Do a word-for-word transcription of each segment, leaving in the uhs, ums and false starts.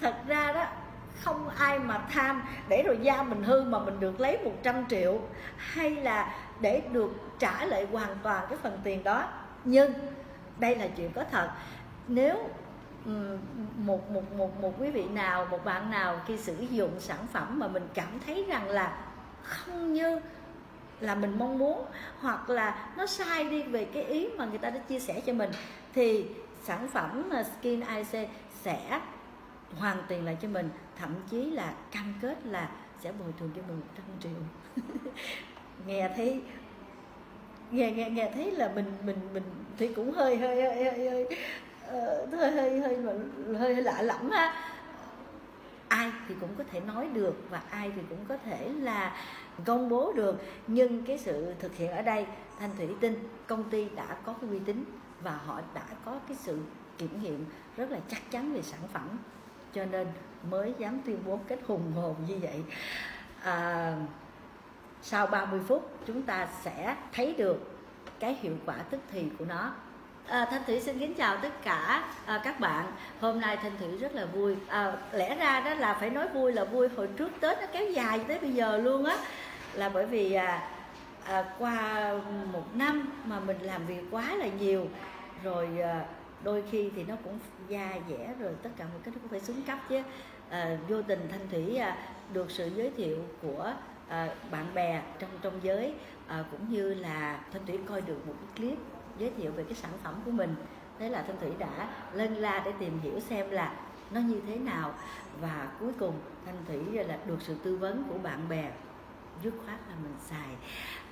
Thật ra đó không ai mà tham để rồi da mình hư mà mình được lấy một trăm triệu, hay là để được trả lại hoàn toàn cái phần tiền đó. Nhưng đây là chuyện có thật. Nếu một, một, một, một quý vị nào, một bạn nào khi sử dụng sản phẩm mà mình cảm thấy rằng là không như là mình mong muốn, hoặc là nó sai đi về cái ý mà người ta đã chia sẻ cho mình, thì sản phẩm Skin a e xê sẽ hoàn tiền lại cho mình, thậm chí là cam kết là sẽ bồi thường cho mình một trăm triệu. Nghe thấy nghe nghe nghe thấy là mình mình mình thì cũng hơi hơi hơi hơi hơi hơi hơi hơi, hơi, hơi lạ lẫm ha. Ai thì cũng có thể nói được và ai thì cũng có thể là công bố được, nhưng cái sự thực hiện ở đây Thanh Thủy tin công ty đã có cái uy tín và họ đã có cái sự kiểm nghiệm rất là chắc chắn về sản phẩm, cho nên mới dám tuyên bố kết hùng hồn như vậy. À, sau ba mươi phút chúng ta sẽ thấy được cái hiệu quả tức thì của nó. À, Thanh Thủy xin kính chào tất cả à, các bạn. Hôm nay Thanh Thủy rất là vui. À, lẽ ra đó là phải nói vui là vui hồi trước Tết nó kéo dài tới bây giờ luôn á, là bởi vì à, à, qua một năm mà mình làm việc quá là nhiều rồi, à, đôi khi thì nó cũng da dẻ rồi tất cả một cái nó cũng phải xuống cấp chứ. À, vô tình Thanh Thủy à, được sự giới thiệu của à, bạn bè trong trong giới, à, cũng như là Thanh Thủy coi được một cái clip giới thiệu về cái sản phẩm của mình. Thế là Thanh Thủy đã lên la để tìm hiểu xem là nó như thế nào, và cuối cùng Thanh Thủy là được sự tư vấn của bạn bè, dứt khoát là mình xài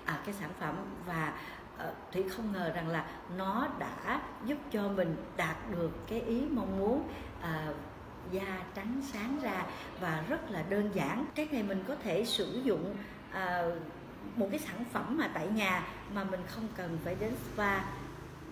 à, cái sản phẩm, và à, Thủy không ngờ rằng là nó đã giúp cho mình đạt được cái ý mong muốn, à, da trắng sáng ra và rất là đơn giản. Cái này mình có thể sử dụng à, một cái sản phẩm mà tại nhà mà mình không cần phải đến spa.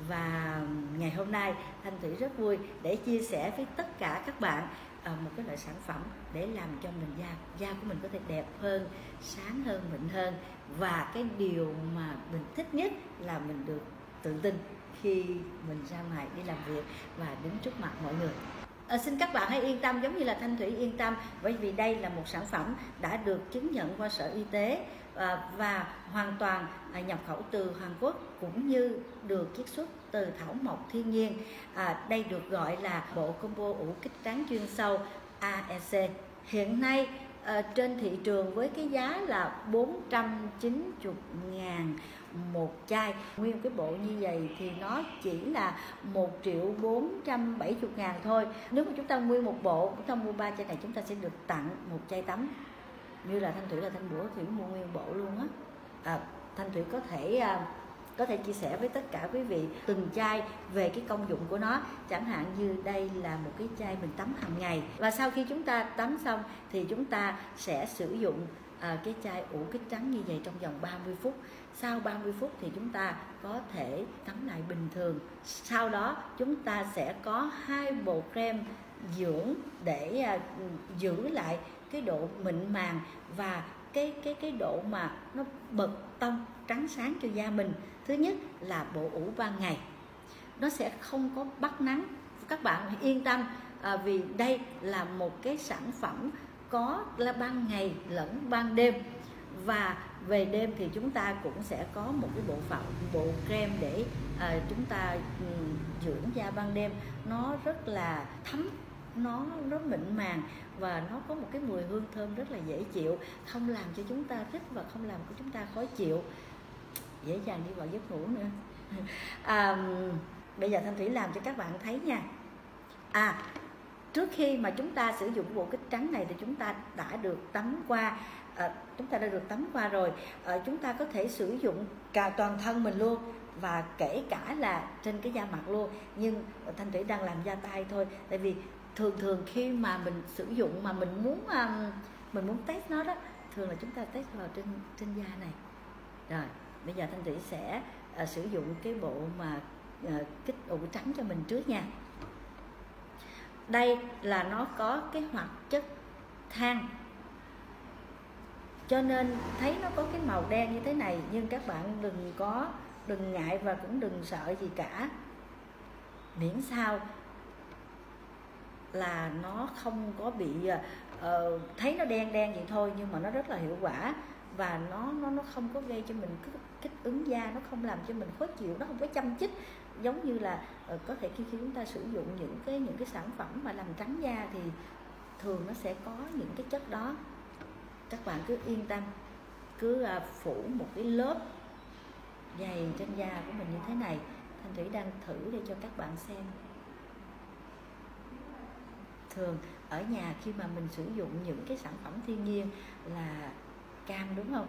Và ngày hôm nay Thanh Thủy rất vui để chia sẻ với tất cả các bạn một cái loại sản phẩm để làm cho mình da da của mình có thể đẹp hơn, sáng hơn, mịn hơn. Và cái điều mà mình thích nhất là mình được tự tin khi mình ra ngoài đi làm việc và đứng trước mặt mọi người. À, xin các bạn hãy yên tâm, giống như là Thanh Thủy yên tâm, bởi vì đây là một sản phẩm đã được chứng nhận qua Sở Y tế à, và hoàn toàn à, nhập khẩu từ Hàn Quốc, cũng như được chiết xuất từ thảo mộc thiên nhiên. À, đây được gọi là bộ combo ủ kích trắng chuyên sâu a e xê. Hiện nay à, trên thị trường với cái giá là bốn trăm chín mươi ngàn một chai. Nguyên cái bộ như vậy thì nó chỉ là một triệu bốn trăm bảy mươi ngàn thôi. Nếu mà chúng ta nguyên một bộ, chúng ta mua ba chai này, chúng ta sẽ được tặng một chai tắm. Như là Thanh Thủy là Thanh Bữa, Thủy mua nguyên bộ luôn á. À, Thanh Thủy có thể à, có thể chia sẻ với tất cả quý vị từng chai về cái công dụng của nó. Chẳng hạn như đây là một cái chai mình tắm hàng ngày, và sau khi chúng ta tắm xong thì chúng ta sẽ sử dụng à, cái chai ủ kích trắng như vậy trong vòng ba mươi phút. Sau ba mươi phút thì chúng ta có thể tắm lại bình thường. Sau đó chúng ta sẽ có hai bộ creme dưỡng để à, giữ lại cái độ mịn màng và cái cái cái độ mà nó bật tông trắng sáng cho da mình. Thứ nhất là bộ ủ ban ngày, nó sẽ không có bắt nắng. Các bạn yên tâm à, vì đây là một cái sản phẩm có là ban ngày lẫn ban đêm. Và về đêm thì chúng ta cũng sẽ có một cái bộ phận bộ creme để à, chúng ta dưỡng da ban đêm, nó rất là thấm, nó rất mịn màng và nó có một cái mùi hương thơm rất là dễ chịu, không làm cho chúng ta thích và không làm cho chúng ta khó chịu, dễ dàng đi vào giấc ngủ nữa. À, bây giờ Thanh Thủy làm cho các bạn thấy nha. À, trước khi mà chúng ta sử dụng bộ kích trắng này thì chúng ta đã được tắm qua, à, chúng ta đã được tắm qua rồi. À, chúng ta có thể sử dụng cả toàn thân mình luôn, và kể cả là trên cái da mặt luôn. Nhưng Thanh Thủy đang làm da tay thôi, tại vì thường thường khi mà mình sử dụng mà mình muốn mình muốn test nó đó, thường là chúng ta test vào trên trên da này. Rồi bây giờ Thanh Thủy sẽ uh, sử dụng cái bộ mà uh, kích ủ trắng cho mình trước nha. Đây là nó có cái hoạt chất than, cho nên thấy nó có cái màu đen như thế này, nhưng các bạn đừng có đừng ngại và cũng đừng sợ gì cả, miễn sao là nó không có bị uh, thấy nó đen đen vậy thôi, nhưng mà nó rất là hiệu quả, và nó nó nó không có gây cho mình kích ứng da, nó không làm cho mình khó chịu, nó không có châm chích giống như là uh, có thể khi khi chúng ta sử dụng những cái những cái sản phẩm mà làm trắng da thì thường nó sẽ có những cái chất đó. Các bạn cứ yên tâm, cứ uh, phủ một cái lớp dày trên da của mình như thế này. Thanh Thủy đang thử để cho các bạn xem. Thường ở nhà khi mà mình sử dụng những cái sản phẩm thiên nhiên là cam, đúng không,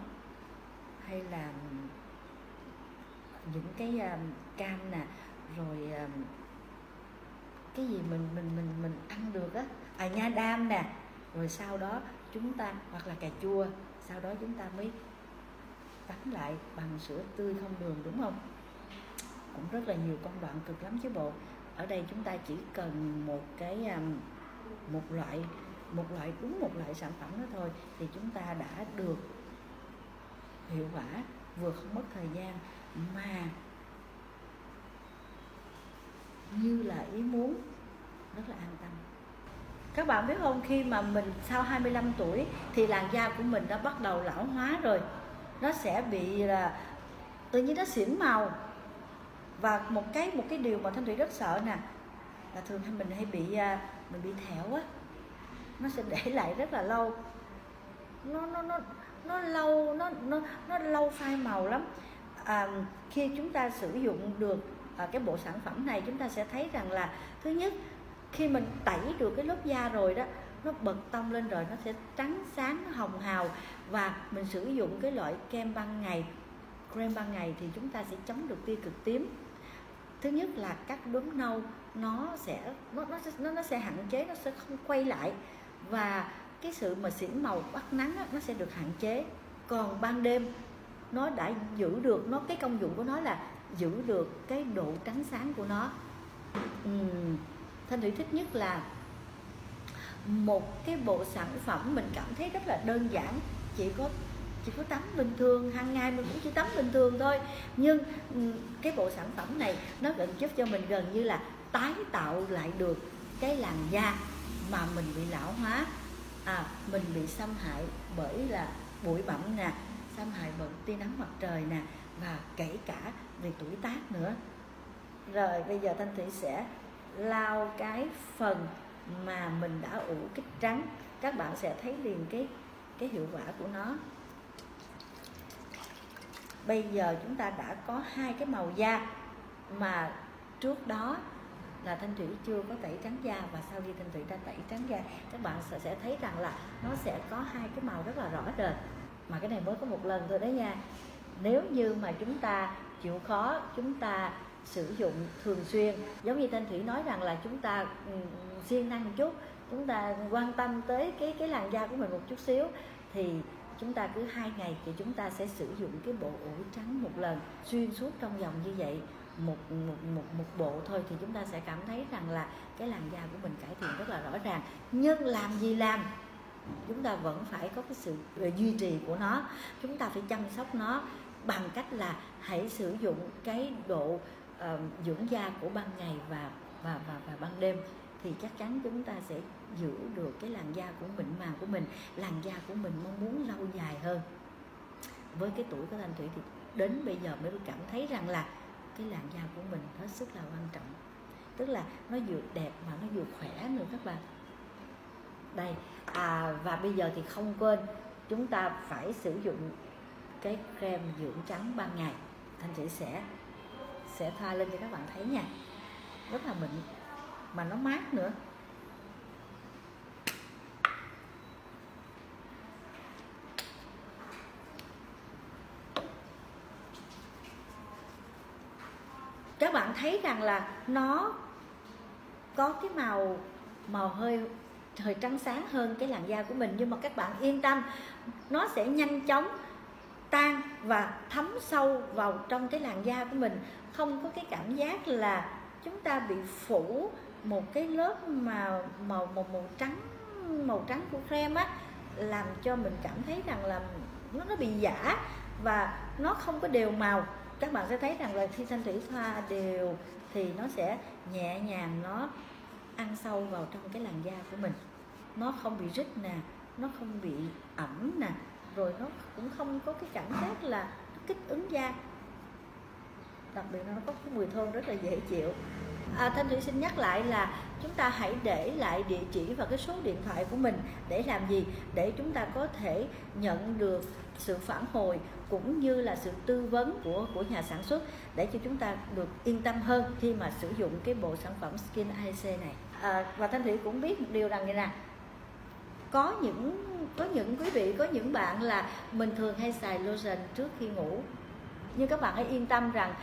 hay là những cái cam nè, rồi cái gì mình mình mình mình ăn được á, à nha đam nè, rồi sau đó chúng ta, hoặc là cà chua, sau đó chúng ta mới tắm lại bằng sữa tươi không đường, đúng không? Cũng rất là nhiều công đoạn cực lắm chứ bộ. Ở đây chúng ta chỉ cần một cái một loại một loại đúng một loại sản phẩm đó thôi thì chúng ta đã được hiệu quả, vừa không mất thời gian mà như là ý muốn, rất là an tâm. Các bạn biết không, khi mà mình sau hai mươi lăm tuổi thì làn da của mình đã bắt đầu lão hóa rồi, nó sẽ bị là tự nhiên nó xỉn màu. Và một cái một cái điều mà Thanh Thủy rất sợ nè, là thường mình hay bị mình bị thẹo á, nó sẽ để lại rất là lâu, nó nó nó nó lâu nó nó nó lâu phai màu lắm. À, khi chúng ta sử dụng được à, cái bộ sản phẩm này, chúng ta sẽ thấy rằng là thứ nhất, khi mình tẩy được cái lớp da rồi đó, nó bật tông lên rồi, nó sẽ trắng sáng, nó hồng hào. Và mình sử dụng cái loại kem ban ngày, kem ban ngày thì chúng ta sẽ chống được tia cực tím. Thứ nhất là các đốm nâu nó sẽ nó nó nó sẽ hạn chế, nó sẽ không quay lại, và cái sự mà xỉn màu bắt nắng á, nó sẽ được hạn chế. Còn ban đêm nó đã giữ được nó cái công dụng của nó là giữ được cái độ trắng sáng của nó. uhm, Thanh Thủy thích nhất là một cái bộ sản phẩm mình cảm thấy rất là đơn giản, chỉ có chỉ có tắm bình thường, hàng ngày mình cũng chỉ tắm bình thường thôi, nhưng cái bộ sản phẩm này nó vẫn giúp cho mình gần như là tái tạo lại được cái làn da mà mình bị lão hóa, à, mình bị xâm hại bởi là bụi bặm nè, xâm hại bởi tia nắng mặt trời nè, và kể cả về tuổi tác nữa. Rồi bây giờ Thanh Thủy sẽ lau cái phần mà mình đã ủ kích trắng, các bạn sẽ thấy liền cái cái hiệu quả của nó. Bây giờ chúng ta đã có hai cái màu da mà trước đó là Thanh Thủy chưa có tẩy trắng da, và sau khi Thanh Thủy đã tẩy trắng da, các bạn sẽ thấy rằng là nó sẽ có hai cái màu rất là rõ rệt. Mà cái này mới có một lần thôi đấy nha. Nếu như mà chúng ta chịu khó, chúng ta sử dụng thường xuyên, giống như Thanh Thủy nói rằng là chúng ta siêng năng một chút, chúng ta quan tâm tới cái cái làn da của mình một chút xíu, thì chúng ta cứ hai ngày thì chúng ta sẽ sử dụng cái bộ ủ trắng một lần xuyên suốt trong vòng như vậy, một một một một bộ thôi, thì chúng ta sẽ cảm thấy rằng là cái làn da của mình cải thiện rất là rõ ràng. Nhưng làm gì làm, chúng ta vẫn phải có cái sự duy trì của nó, chúng ta phải chăm sóc nó bằng cách là hãy sử dụng cái độ uh, dưỡng da của ban ngày và và và, và ban đêm, thì chắc chắn chúng ta sẽ giữ được cái làn da của mình, màng của mình, làn da của mình mong muốn lâu dài hơn. Với cái tuổi của Thanh Thủy thì đến bây giờ mới cảm thấy rằng là cái làn da của mình hết sức là quan trọng, tức là nó vừa đẹp mà nó vừa khỏe nữa các bạn. Đây, à, và bây giờ thì không quên chúng ta phải sử dụng cái kem dưỡng trắng ban ngày. Thanh Thủy sẽ sẽ thoa lên cho các bạn thấy nha, rất là mịn mà nó mát nữa. Các bạn thấy rằng là nó có cái màu màu hơi hơi trắng sáng hơn cái làn da của mình, nhưng mà các bạn yên tâm, nó sẽ nhanh chóng tan và thấm sâu vào trong cái làn da của mình, không có cái cảm giác là chúng ta bị phủ một cái lớp mà màu màu màu trắng màu trắng của kem á, làm cho mình cảm thấy rằng là nó nó bị giả và nó không có đều màu. Các bạn sẽ thấy rằng là khi Thanh Thủy thoa đều thì nó sẽ nhẹ nhàng, nó ăn sâu vào trong cái làn da của mình, nó không bị rít nè, nó không bị ẩm nè, rồi nó cũng không có cái cảm giác là kích ứng da, đặc biệt là nó có cái mùi thơm rất là dễ chịu. À, Thanh Thủy xin nhắc lại là chúng ta hãy để lại địa chỉ và cái số điện thoại của mình để làm gì? Để chúng ta có thể nhận được sự phản hồi cũng như là sự tư vấn của của nhà sản xuất, để cho chúng ta được yên tâm hơn khi mà sử dụng cái bộ sản phẩm Skin a e xê này. À, và Thanh Thủy cũng biết một điều rằng như này, có những có những quý vị, có những bạn là mình thường hay xài lotion trước khi ngủ, nhưng các bạn hãy yên tâm rằng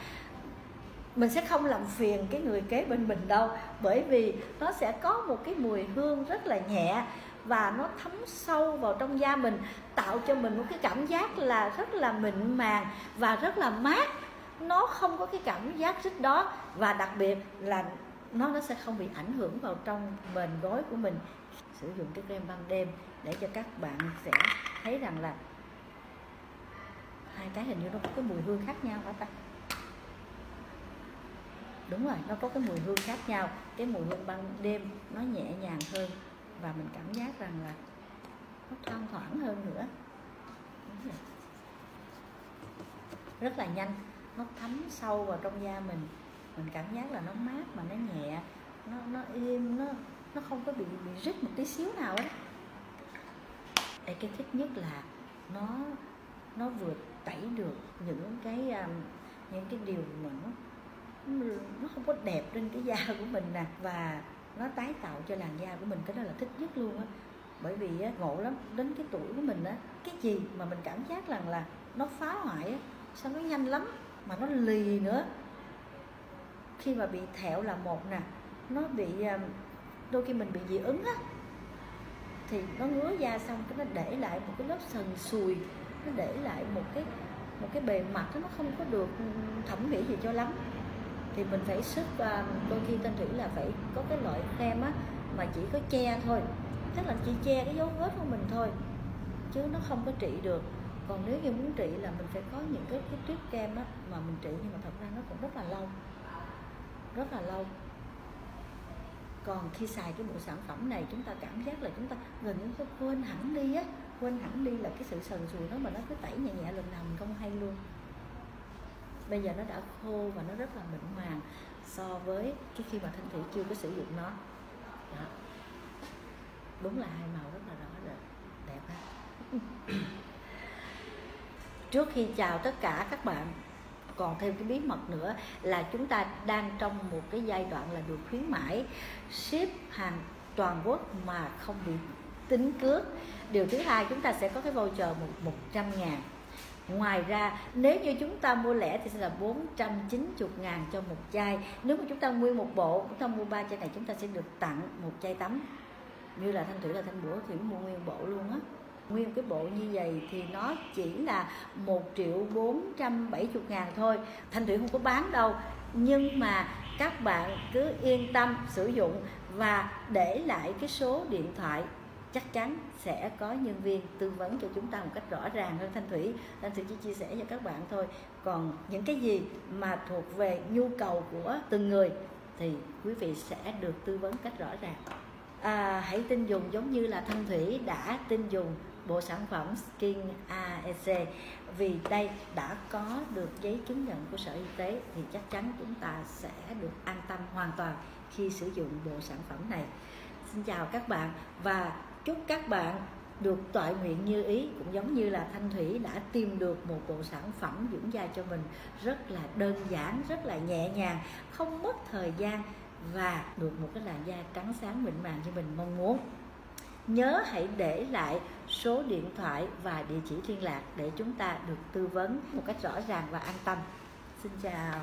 mình sẽ không làm phiền cái người kế bên mình đâu, bởi vì nó sẽ có một cái mùi hương rất là nhẹ và nó thấm sâu vào trong da mình, tạo cho mình một cái cảm giác là rất là mịn màng và rất là mát. Nó không có cái cảm giác rít đó, và đặc biệt là nó nó sẽ không bị ảnh hưởng vào trong mền gối của mình. Sử dụng cái kem ban đêm để cho các bạn sẽ thấy rằng là hai cái hình như nó có cái mùi hương khác nhau hả ta? Đúng rồi, nó có cái mùi hương khác nhau. Cái mùi hương ban đêm nó nhẹ nhàng hơn và mình cảm giác rằng là nó thoang thoảng hơn nữa. Rất là nhanh, nó thấm sâu vào trong da mình, mình cảm giác là nó mát mà nó nhẹ, nó nó êm, nó nó không có bị bị rít một tí xíu nào ấy. Đây, cái thích nhất là nó nó vừa tẩy được những cái những cái điều mà nó nó không có đẹp trên cái da của mình nè, và nó tái tạo cho làn da của mình, cái đó là thích nhất luôn á. Bởi vì á, ngộ lắm, đến cái tuổi của mình á, cái gì mà mình cảm giác rằng là nó phá hoại á, sao nó nhanh lắm mà nó lì nữa. Khi mà bị thẹo là một nè, nó bị đôi khi mình bị dị ứng á thì nó ngứa da, xong cái nó để lại một cái lớp sần sùi, nó để lại một cái một cái bề mặt nó không có được thẩm mỹ gì cho lắm. Thì mình phải sức, đôi khi Thanh Thủy là phải có cái loại kem á mà chỉ có che thôi, tức là chỉ che cái dấu vết của mình thôi, chứ nó không có trị được. Còn nếu như muốn trị là mình phải có những cái cái tuyết kem á mà mình trị, nhưng mà thật ra nó cũng rất là lâu, rất là lâu. Còn khi xài cái bộ sản phẩm này, chúng ta cảm giác là chúng ta gần như chúng ta quên hẳn đi á, quên hẳn đi là cái sự sần sùi đó, mà nó cứ tẩy nhẹ nhẹ lần nào mình không hay luôn. Bây giờ nó đã khô và nó rất là mịn màng so với cái khi mà Thanh Thủy chưa có sử dụng nó. Đó. Đúng là hai màu rất là rõ rệt, đẹp ha. Trước khi chào tất cả các bạn, còn thêm cái bí mật nữa là chúng ta đang trong một cái giai đoạn là được khuyến mãi, ship hàng toàn quốc mà không bị tính cước. Điều thứ hai, chúng ta sẽ có cái voucher một trăm ngàn. Ngoài ra, nếu như chúng ta mua lẻ thì sẽ là bốn trăm chín mươi ngàn cho một chai. Nếu mà chúng ta mua một bộ, chúng ta mua ba chai này, chúng ta sẽ được tặng một chai tắm. Như là Thanh Thủy là Thanh Bữa thì mua nguyên bộ luôn á. Nguyên cái bộ như vậy thì nó chỉ là một triệu bốn trăm bảy mươi ngàn thôi. Thanh Thủy không có bán đâu, nhưng mà các bạn cứ yên tâm sử dụng và để lại cái số điện thoại, chắc chắn sẽ có nhân viên tư vấn cho chúng ta một cách rõ ràng hơn. Thanh Thủy, Thanh Thủy chỉ chia sẻ cho các bạn thôi. Còn những cái gì mà thuộc về nhu cầu của từng người thì quý vị sẽ được tư vấn cách rõ ràng. À, hãy tin dùng giống như là Thanh Thủy đã tin dùng bộ sản phẩm Skin a e xê, vì đây đã có được giấy chứng nhận của Sở Y tế thì chắc chắn chúng ta sẽ được an tâm hoàn toàn khi sử dụng bộ sản phẩm này. Xin chào các bạn và chúc các bạn được toại nguyện như ý, cũng giống như là Thanh Thủy đã tìm được một bộ sản phẩm dưỡng da cho mình rất là đơn giản, rất là nhẹ nhàng, không mất thời gian và được một cái làn da trắng sáng mịn màng như mình mong muốn. Nhớ hãy để lại số điện thoại và địa chỉ liên lạc để chúng ta được tư vấn một cách rõ ràng và an tâm. Xin chào.